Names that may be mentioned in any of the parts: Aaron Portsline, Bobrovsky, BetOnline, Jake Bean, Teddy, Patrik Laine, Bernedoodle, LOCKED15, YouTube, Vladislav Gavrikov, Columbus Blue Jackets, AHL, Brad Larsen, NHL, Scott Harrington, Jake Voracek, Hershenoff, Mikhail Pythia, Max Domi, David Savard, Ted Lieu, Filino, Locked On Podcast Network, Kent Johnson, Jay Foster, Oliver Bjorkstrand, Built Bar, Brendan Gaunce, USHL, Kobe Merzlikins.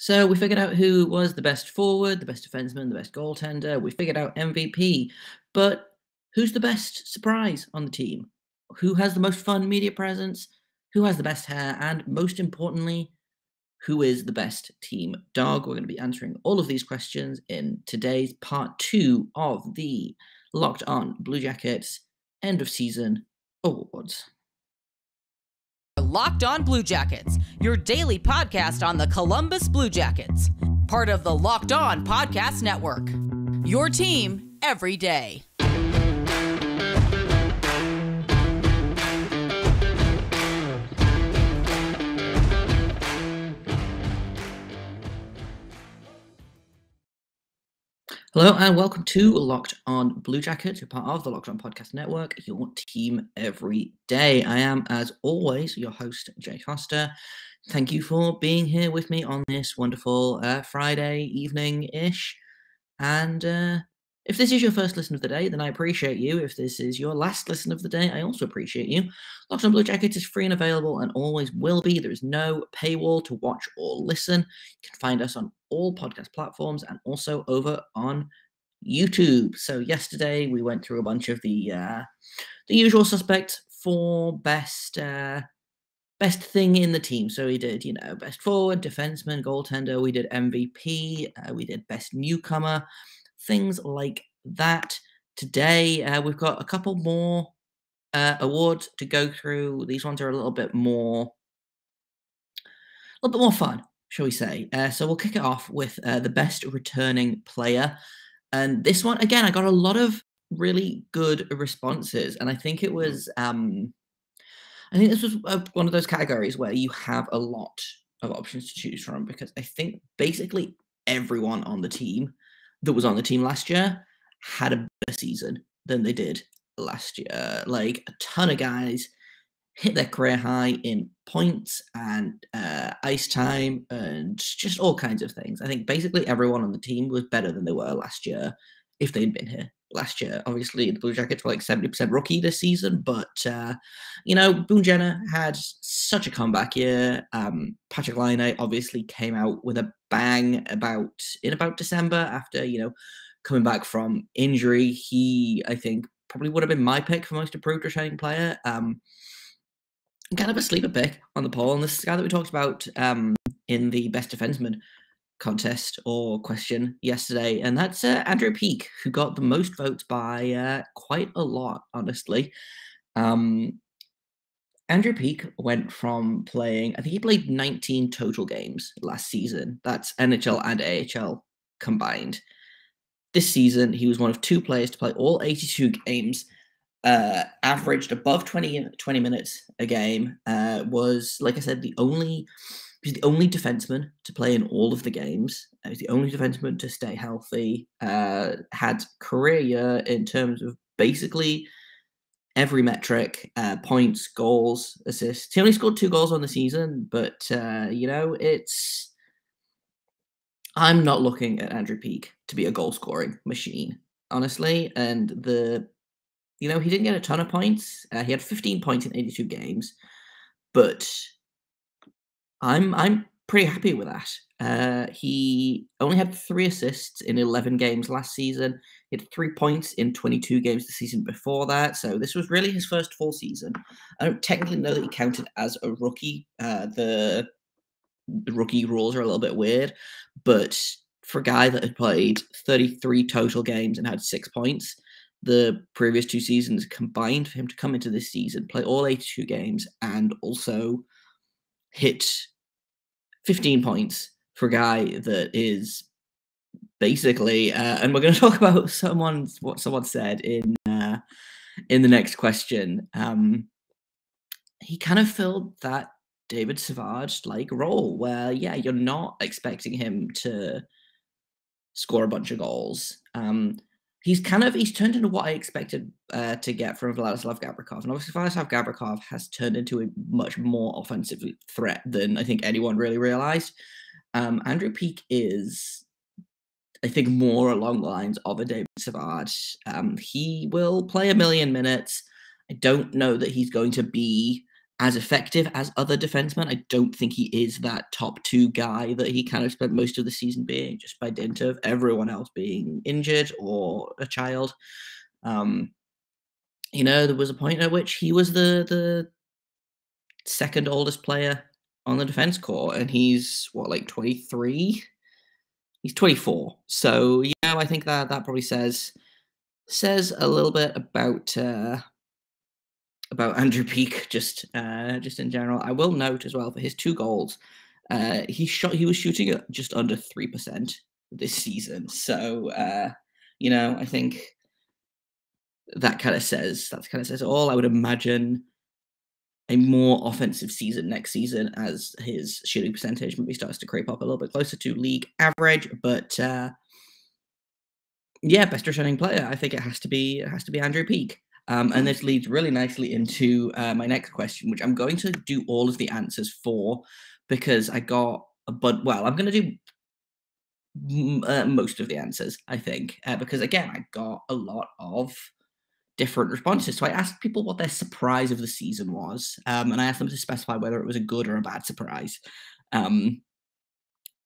So we figured out who was the best forward, the best defenseman, the best goaltender. We figured out MVP. But who's the best surprise on the team? Who has the most fun media presence? Who has the best hair? And most importantly, who is the best team dog? We're going to be answering all of these questions in today's part 2 of the Locked On Blue Jackets end of season awards. Locked On Blue Jackets, your daily podcast on the Columbus Blue Jackets, part of the Locked On Podcast Network. Your team every day. Hello and welcome to Locked On Blue Jackets, you're part of the Locked On Podcast Network, your team every day. I am, as always, your host, Jay Foster. Thank you for being here with me on this wonderful Friday evening-ish. And if this is your first listen of the day, then I appreciate you. If this is your last listen of the day, I also appreciate you. Locked On Blue Jackets is free and available and always will be. There is no paywall to watch or listen. You can find us on all podcast platforms and also over on YouTube. So yesterday we went through a bunch of the usual suspects for best thing in the team. So we did, best forward, defenseman, goaltender. We did MVP. We did best newcomer, things like that. Today we've got a couple more awards to go through. These ones are a little bit more fun, shall we say. So we'll kick it off with the best returning player. And this one, again, I got a lot of really good responses. And I think it was, I think this was one of those categories where you have a lot of options to choose from, because I think basically everyone on the team that was on the team last year had a better season than they did last year. Like, a ton of guys hit their career high in points and ice time and just all kinds of things. I think basically everyone on the team was better than they were last year if they'd been here last year. Obviously, the Blue Jackets were like 70% rookie this season, but, Boone Jenner had such a comeback year. Patrik Laine obviously came out with a bang in about December after, coming back from injury. He, I think, probably would have been my pick for most improved returning player. Kind of a sleeper pick on the poll, and this is the guy that we talked about in the best defenseman contest or question yesterday, and that's Andrew Peeke, who got the most votes by quite a lot, honestly. Andrew Peeke went from playing, I think he played 19 total games last season. That's NHL and AHL combined. This season, he was one of 2 players to play all 82 games. Averaged above 20 minutes a game, was, like I said, the only defenseman to play in all of the games. He was the only defenseman to stay healthy, had career year in terms of basically every metric, points, goals, assists. He only scored 2 goals on the season, but, it's... I'm not looking at Andrew Peeke to be a goal-scoring machine, honestly, and he didn't get a ton of points. He had 15 points in 82 games, but I'm pretty happy with that. He only had 3 assists in 11 games last season. He had 3 points in 22 games the season before that, so this was really his first full season. I don't technically know that he counted as a rookie. The rookie rules are a little bit weird, but for a guy that had played 33 total games and had 6 points, the previous 2 seasons combined, for him to come into this season, play all 82 games, and also hit 15 points for a guy that is basically, and we're going to talk about what someone said in the next question. He kind of filled that David Savard-like role where, yeah, you're not expecting him to score a bunch of goals. He's turned into what I expected to get from Vladislav Gavrikov. And obviously Vladislav Gavrikov has turned into a much more offensive threat than I think anyone really realized. Andrew Peeke is, I think, more along the lines of a David Savard. He will play a million minutes. I don't know that he's going to be as effective as other defensemen. I don't think he is that top two guy that he kind of spent most of the season being, just by dint of everyone else being injured or a child. You know, there was a point at which he was the second oldest player on the defense corps, and he's what, like 23? He's 24. So yeah, I think that probably says a little bit about Andrew Peeke, just in general. I will note as well, for his two goals, he was shooting at just under 3% this season. So you know, I think that kind of says it all. I would imagine a more offensive season next season as his shooting percentage maybe starts to creep up a little bit closer to league average. But yeah, best returning player, I think it has to be Andrew Peeke. And this leads really nicely into my next question, which I'm going to do all of the answers for, because I got a bunch. Well, I'm going to do most of the answers, I think, because again, I got a lot of different responses. So I asked people what their surprise of the season was, and I asked them to specify whether it was a good or a bad surprise. And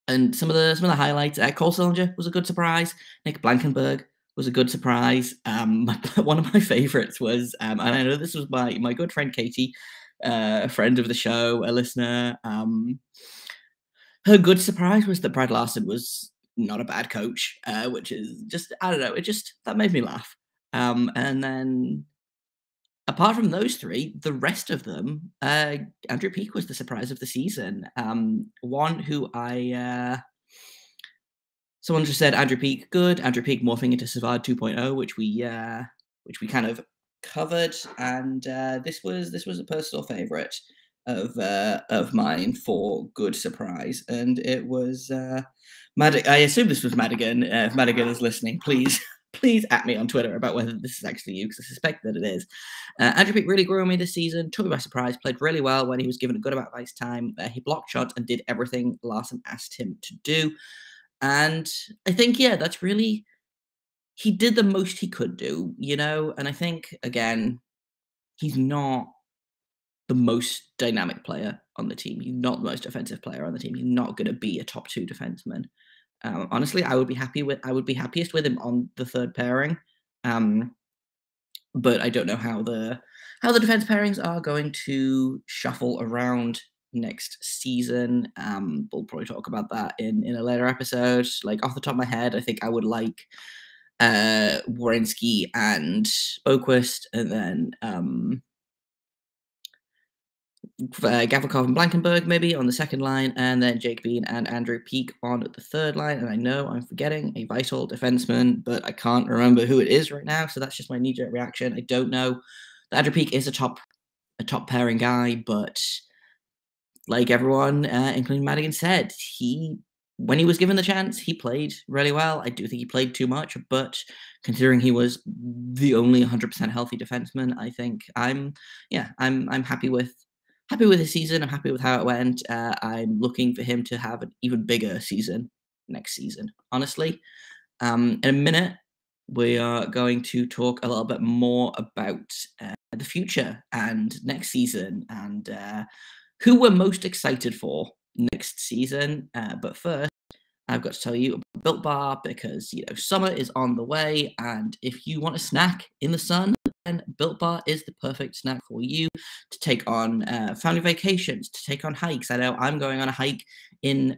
some of the highlights: Cole Sillinger was a good surprise. Nick Blankenburg was a good surprise. One of my favorites was, and I know this was my good friend Katie, a friend of the show, a listener. Her good surprise was that Brad Larsen was not a bad coach, which is just, I don't know, it just, that made me laugh. And then, apart from those three, the rest of them, Andrew Peeke was the surprise of the season. One who someone just said Andrew Peeke good, Andrew Peeke morphing into Savard 2.0, which we kind of covered, and this was a personal favorite of mine for good surprise, and it was I assume this was Madigan. If Madigan is listening, please at me on Twitter about whether this is actually you, because I suspect that it is. Andrew Peeke really grew on me this season, took me by surprise, played really well when he was given a good amount of ice time. He blocked shots and did everything Larsen asked him to do. And I think, yeah, that's really, he did the most he could do, you know? And I think, again, he's not the most dynamic player on the team. He's not the most offensive player on the team. He's not going to be a top two defenseman. Honestly, I would be happiest with him on the third pairing, but I don't know how the defense pairings are going to shuffle around next season. We'll probably talk about that in a later episode. Like, off the top of my head, I think I would like Werenski and Boquist, and then Gavrikov and Blankenburg maybe on the second line, and then Jake Bean and Andrew Peeke on the third line. And I know I'm forgetting a vital defenseman, but I can't remember who it is right now, so that's just my knee-jerk reaction. I don't know. Andrew Peeke is a top pairing guy, but like everyone, including Madigan, said, when he was given the chance, he played really well. I do think he played too much, but considering he was the only 100% healthy defenseman, I think I'm happy with his season. I'm happy with how it went. I'm looking for him to have an even bigger season next season, honestly. In a minute, we are going to talk a little bit more about the future and next season, and who we're most excited for next season. But first, I've got to tell you about Built Bar, because, you know, summer is on the way, and if you want a snack in the sun, and Built Bar is the perfect snack for you to take on family vacations, to take on hikes. I know I'm going on a hike in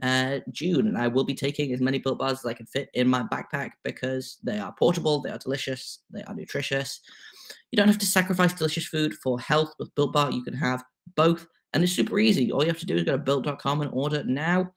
June, and I will be taking as many Built Bars as I can fit in my backpack, because they are portable, they are delicious, they are nutritious. You don't have to sacrifice delicious food for health with Built Bar. You can have both, and it's super easy. All you have to do is go to Built.com and order now.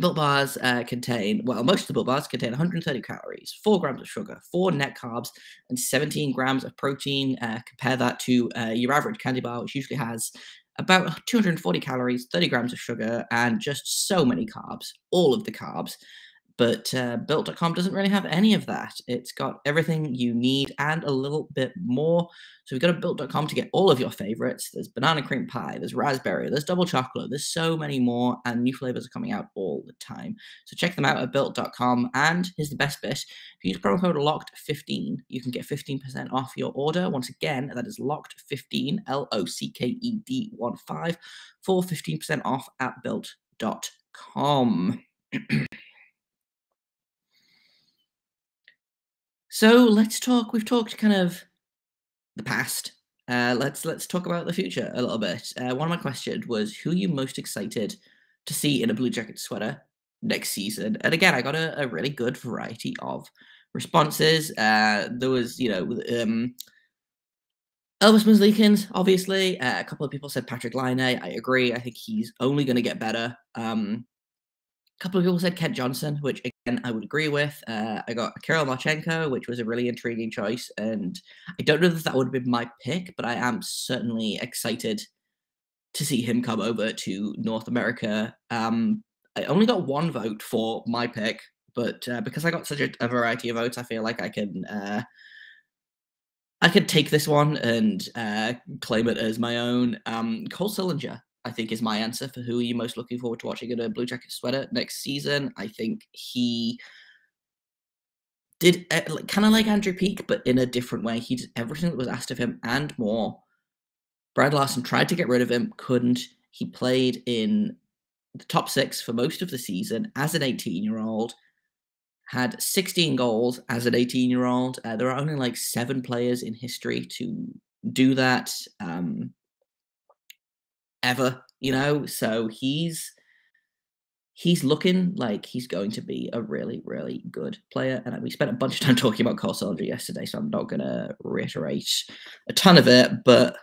Built Bars most of the Built Bars contain 130 calories, 4 grams of sugar, 4 net carbs, and 17 grams of protein. Compare that to your average candy bar, which usually has about 240 calories, 30 grams of sugar, and just so many carbs, all of the carbs. But Built.com doesn't really have any of that. It's got everything you need and a little bit more. So we've got to Built.com to get all of your favorites. There's banana cream pie, there's raspberry, there's double chocolate, there's so many more, and new flavors are coming out all the time. So check them out at Built.com. And here's the best bit. If you use promo code LOCKED15, you can get 15% off your order. Once again, that is LOCKED15, LOCKED15, for 15% off at Built.com. So let's talk. We've talked kind of the past. Let's talk about the future a little bit. One of my questions was, who are you most excited to see in a Blue Jacket sweater next season? And again, I got a really good variety of responses. There was, Elvis Merzlikins, obviously. A couple of people said Patrik Laine. I agree. I think he's only going to get better. A couple of people said Kent Johnson, which again I would agree with. I got Kirill Marchenko, which was a really intriguing choice, and I don't know that that would have been my pick, but I am certainly excited to see him come over to North America. I only got one vote for my pick, but because I got such a variety of votes, I feel like I could take this one and claim it as my own. Cole Sillinger, I think, is my answer for who are you most looking forward to watching in a Blue Jacket sweater next season. I think he did kind of like Andrew Peeke, but in a different way. He did everything that was asked of him and more. Brad Larsen tried to get rid of him, couldn't. He played in the top six for most of the season as an 18-year-old, had 16 goals as an 18-year-old. There are only like 7 players in history to do that. Ever, so he's looking like he's going to be a really, really good player. And we spent a bunch of time talking about Cole Sillinger yesterday, so I'm not going to reiterate a ton of it, but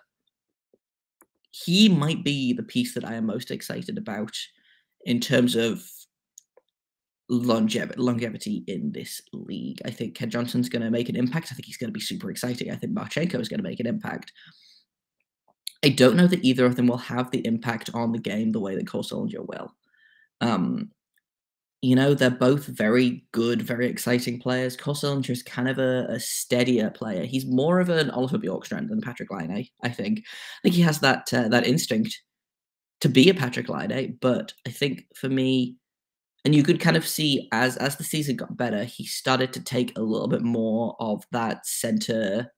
he might be the piece that I am most excited about in terms of longevity in this league. I think Ken Johnson's going to make an impact. I think he's going to be super exciting. I think Marchenko is going to make an impact. I don't know that either of them will have the impact on the game the way that Cole Sillinger will. They're both very good, very exciting players. Cole Sillinger is kind of a steadier player. He's more of an Oliver Bjorkstrand than Patrik Laine, I think. I think he has that instinct to be a Patrik Laine, but I think for me, and you could kind of see as the season got better, he started to take a little bit more of that center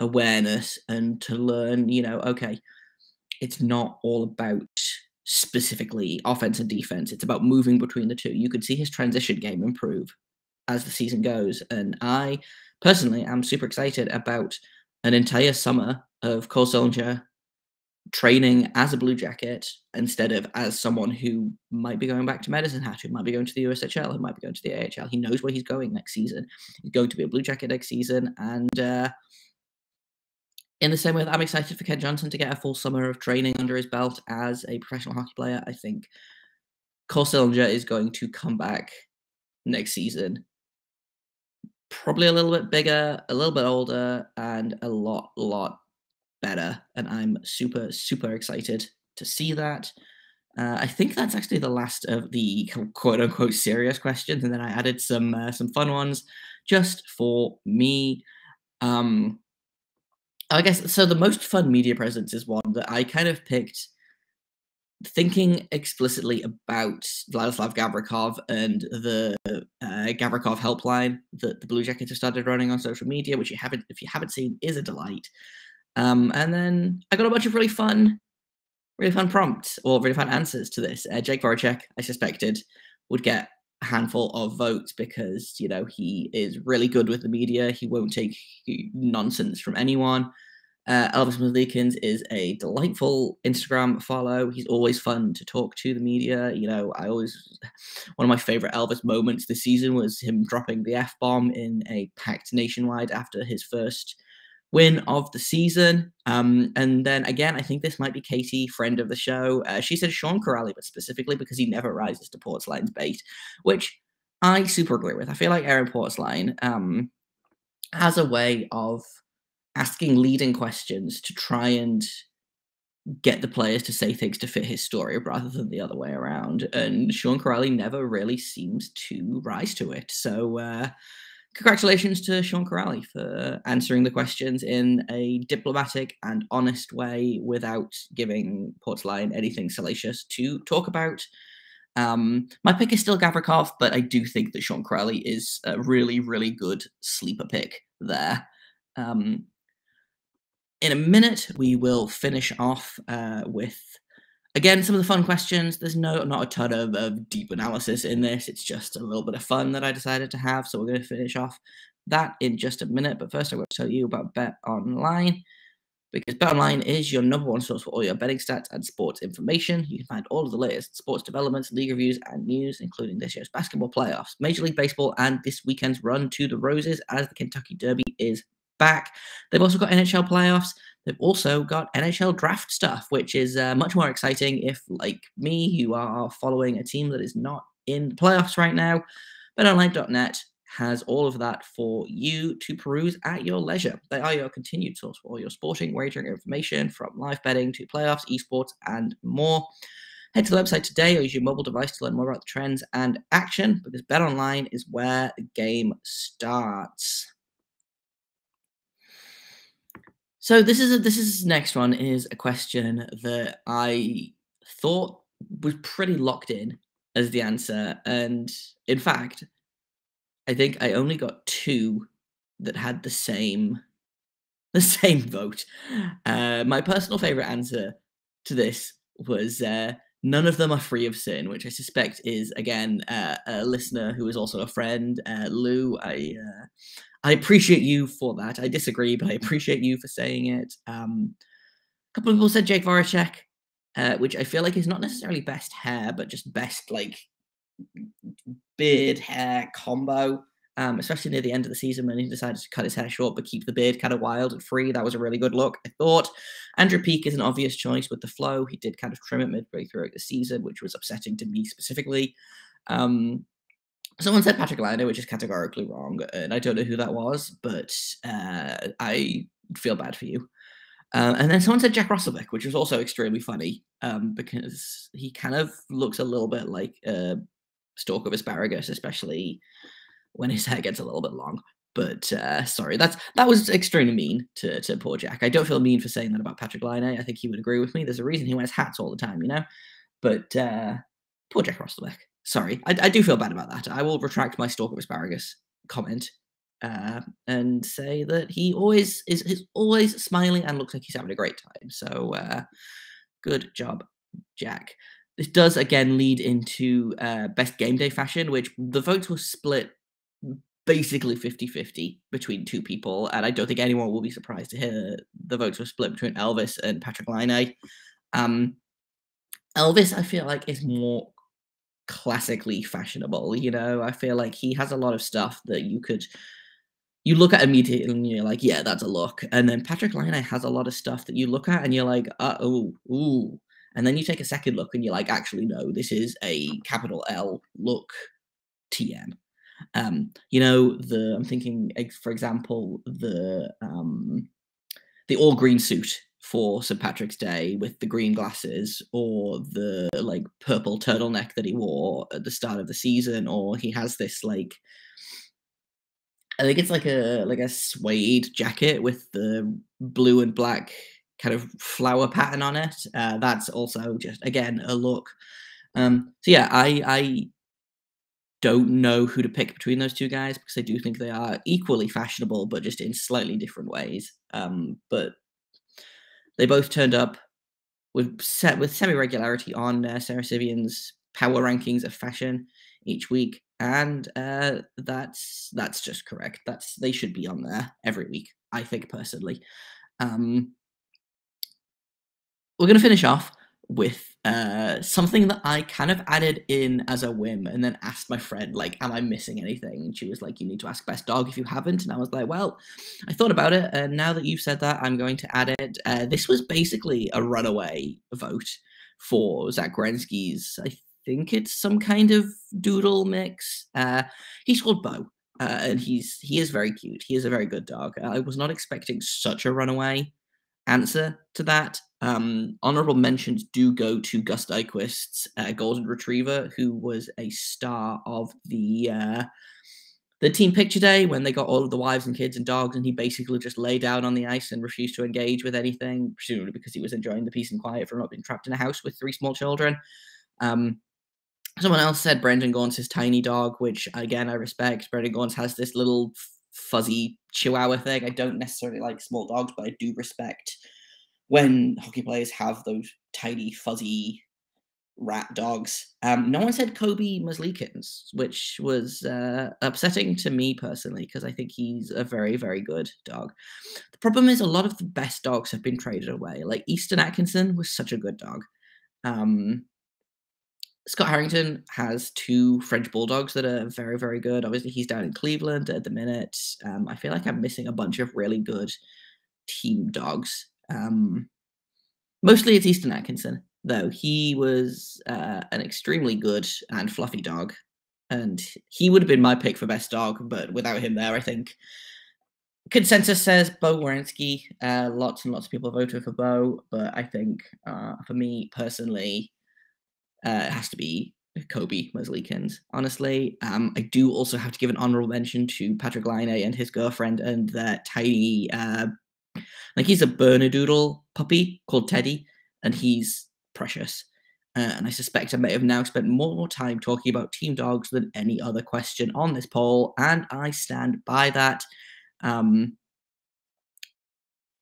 awareness and to learn, okay, it's not all about specifically offense and defense. It's about moving between the two. You could see his transition game improve as the season goes. And I personally am super excited about an entire summer of Cole Sillinger training as a Blue Jacket instead of as someone who might be going back to Medicine Hat, who might be going to the USHL, who might be going to the AHL. He knows where he's going next season. He's going to be a Blue Jacket next season. And, in the same way that I'm excited for Kent Johnson to get a full summer of training under his belt as a professional hockey player, I think Cole Sillinger is going to come back next season probably a little bit bigger, a little bit older, and a lot better. And I'm super, super excited to see that. I think that's actually the last of the quote-unquote serious questions, and then I added some fun ones just for me. I guess, so the most fun media presence is one that I kind of picked thinking explicitly about Vladislav Gavrikov and the Gavrikov helpline that the Blue Jackets have started running on social media, which if you haven't seen, is a delight. And then I got a bunch of really fun prompts or really fun answers to this. Jake Voracek, I suspected, would get a handful of votes because, he is really good with the media. He won't take nonsense from anyone. Elvis Merzlikins is a delightful Instagram follow. He's always fun to talk to the media. One of my favorite Elvis moments this season was him dropping the F-bomb in a packed Nationwide after his first win of the season. And then again, I think this might be Katie, friend of the show. She said Sean Kuraly, but specifically because he never rises to Portsline's bait, which I super agree with. I feel like Aaron Portsline has a way of asking leading questions to try and get the players to say things to fit his story rather than the other way around. And Sean Kuraly never really seems to rise to it. So congratulations to Sean Kuraly for answering the questions in a diplomatic and honest way without giving Portsline anything salacious to talk about. My pick is still Gavrikov, but I do think that Sean Kuraly is a really, really good sleeper pick there. In a minute, we will finish off with, again, some of the fun questions. There's not a ton of deep analysis in this. It's just a little bit of fun that I decided to have. So we're going to finish off that in just a minute. But first, I want to tell you about BetOnline, because BetOnline is your number one source for all your betting stats and sports information. You can find all of the latest sports developments, league reviews, and news, including this year's basketball playoffs, Major League Baseball, and this weekend's run to the Roses as the Kentucky Derby is back. They've also got NHL playoffs. They've also got NHL draft stuff, which is much more exciting if, like me, you are following a team that is not in the playoffs right now. BetOnline.net has all of that for you to peruse at your leisure. They are your continued source for all your sporting wagering information, from live betting to playoffs, esports, and more. Head to the website today or use your mobile device to learn more about the trends and action, because BetOnline is where the game starts. So this next one is a question that I thought was pretty locked in as the answer, and in fact, I think I only got two that had the same vote. My personal favorite answer to this was none of them are free of sin, which I suspect is again a listener who is also a friend, Lou. I appreciate you for that. I disagree, but I appreciate you for saying it. A couple of people said Jake Voracek, which I feel like is not necessarily best hair, but just best like beard hair combo, especially near the end of the season when he decided to cut his hair short but keep the beard kind of wild and free. That was a really good look, I thought. Andrew Peeke is an obvious choice with the flow. He did kind of trim it midway throughout the season, which was upsetting to me specifically. Someone said Patrik Laine, which is categorically wrong, and I don't know who that was, but I feel bad for you. And then someone said Jack Roslovic, which was also extremely funny, because he kind of looks a little bit like a stalk of asparagus, especially when his hair gets a little bit long. But sorry, that was extremely mean to poor Jack. I don't feel mean for saying that about Patrik Laine. I think he would agree with me. There's a reason he wears hats all the time, you know? But poor Jack Roslovic. Sorry, I do feel bad about that. I will retract my stalk of asparagus comment and say that he always is always smiling and looks like he's having a great time. So good job, Jack. This does, again, lead into best game day fashion, which the votes were split basically 50-50 between two people. And I don't think anyone will be surprised to hear the votes were split between Elvis and Patrik Laine. Elvis, I feel like, is more classically fashionable, you know. I feel like he has a lot of stuff that you look at immediately and you're like, yeah, that's a look. And then Patrik Laine has a lot of stuff that you look at and you're like, ooh. And then you take a second look and you're like, actually, no, this is a capital L look, TM. You know, I'm thinking, for example, the all green suit for St. Patrick's Day with the green glasses, or the like purple turtleneck that he wore at the start of the season, or he has this like, I think it's like a suede jacket with the blue and black kind of flower pattern on it. That's also just, again, a look. So yeah, I don't know who to pick between those two guys, because I do think they are equally fashionable, but just in slightly different ways. But they both turned up with semi-regularity on Sarah Sivian's power rankings of fashion each week, and that's just correct. They should be on there every week, I think, personally. We're going to finish off with something that I kind of added in as a whim, and then asked my friend, like, am I missing anything? And she was like, you need to ask Best Dog if you haven't. And I was like, well, I thought about it, and now that you've said that, I'm going to add it. This was basically a runaway vote for Zach Werenski's, I think it's some kind of doodle mix. He's called Bo, and he is very cute. He is a very good dog. I was not expecting such a runaway answer to that. Honorable mentions do go to Gus Nyquist's golden retriever, who was a star of the team picture day when they got all of the wives and kids and dogs, and he basically just lay down on the ice and refused to engage with anything, presumably because he was enjoying the peace and quiet from not being trapped in a house with three small children. Someone else said Brendan Gaunce's tiny dog, which, again, I respect. Brendan Gaunce has this little fuzzy chihuahua thing. I don't necessarily like small dogs, but I do respect when hockey players have those tiny, fuzzy rat dogs. No one said Kobe Merzlikins, which was upsetting to me personally, because I think he's a very, very good dog. The problem is a lot of the best dogs have been traded away. Like, Easton Atkinson was such a good dog. Scott Harrington has two French Bulldogs that are very, very good. Obviously, he's down in Cleveland at the minute. I feel like I'm missing a bunch of really good team dogs. Mostly it's Easton Atkinson, though. He was an extremely good and fluffy dog, and he would have been my pick for best dog, but without him there, I think. Consensus says Bo Werenski. Lots and lots of people voted for Bo, but I think for me personally, it has to be Kobe Merzlikins, honestly. I do also have to give an honorable mention to Patrik Laine and his girlfriend and their tiny, like, he's a Bernedoodle puppy called Teddy, and he's precious. And I suspect I may have now spent more time talking about team dogs than any other question on this poll, and I stand by that.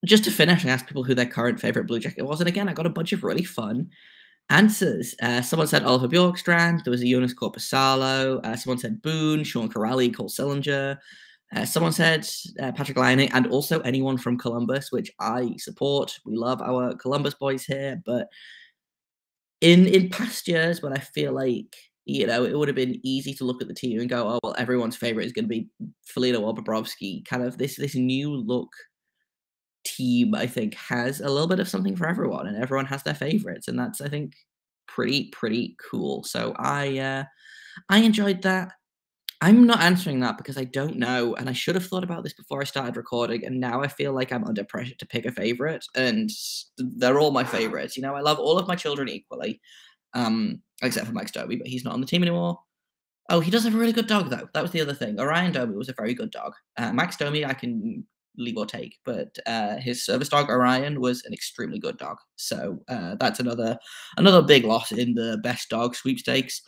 Just to finish, I asked people who their current favourite Blue Jacket was, and again, I got a bunch of really fun answers. Someone said Oliver Bjorkstrand. There was a Jonas Corposalo. Someone said Boone, Sean Kuraly, Cole Sillinger. Someone said Patrik Laine, and also anyone from Columbus, which I support. We love our Columbus boys here, but in past years, when I feel like, you know, it would have been easy to look at the team and go, oh, well, everyone's favourite is going to be Filino or Bobrovsky. Kind of this new look team, I think, has a little bit of something for everyone, and everyone has their favorites, and that's, I think, pretty cool. So I enjoyed that. I'm not answering that because I don't know, and I should have thought about this before I started recording, and now I feel like I'm under pressure to pick a favorite, and they're all my favorites. You know, I love all of my children equally, except for Max Domi, but he's not on the team anymore. Oh, he does have a really good dog, though. That was the other thing. Orion Domi was a very good dog. Max Domi, I can leave or take, but his service dog Orion was an extremely good dog, so that's another big loss in the best dog sweepstakes.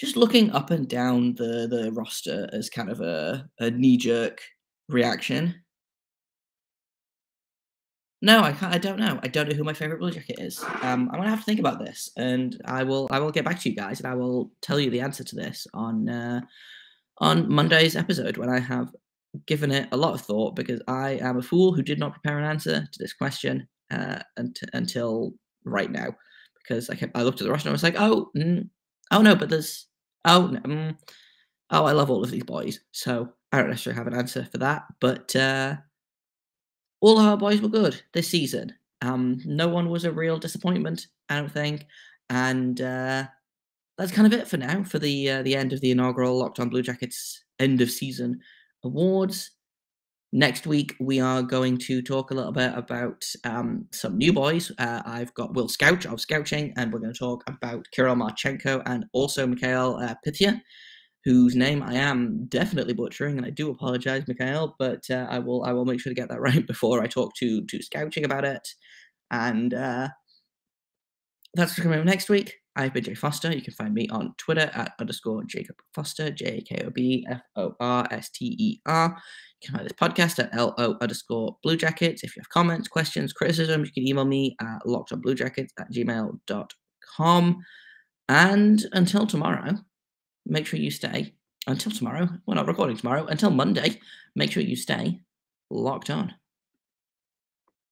Just looking up and down the roster as kind of a knee-jerk reaction. No, I don't know who my favorite Blue Jacket is. I'm gonna have to think about this, and I will get back to you guys, and I will tell you the answer to this on Monday's episode when I have given it a lot of thought, because I am a fool who did not prepare an answer to this question until right now, because I looked at the roster and I was like, oh, I love all of these boys, so I don't necessarily have an answer for that, but all of our boys were good this season. No one was a real disappointment, I don't think, and that's kind of it for now, for the end of the inaugural Locked On Blue Jackets end of season awards. Next week, we are going to talk a little bit about some new boys. I've got Will Scouch of Scouching, and we're going to talk about Kirill Marchenko and also Mikhail Pythia, whose name I am definitely butchering, and I do apologise, Mikhail, but I will make sure to get that right before I talk to Scouching about it. And that's coming up next week. I've been Jay Foster. You can find me on Twitter at _JacobFoster, JAKOBFORSTER. You can find this podcast at LO_Blue Jackets. If you have comments, questions, criticisms, you can email me at lockedonbluejackets@gmail.com. And until tomorrow, make sure you stay. Until tomorrow, we're not recording tomorrow. Until Monday, make sure you stay locked on.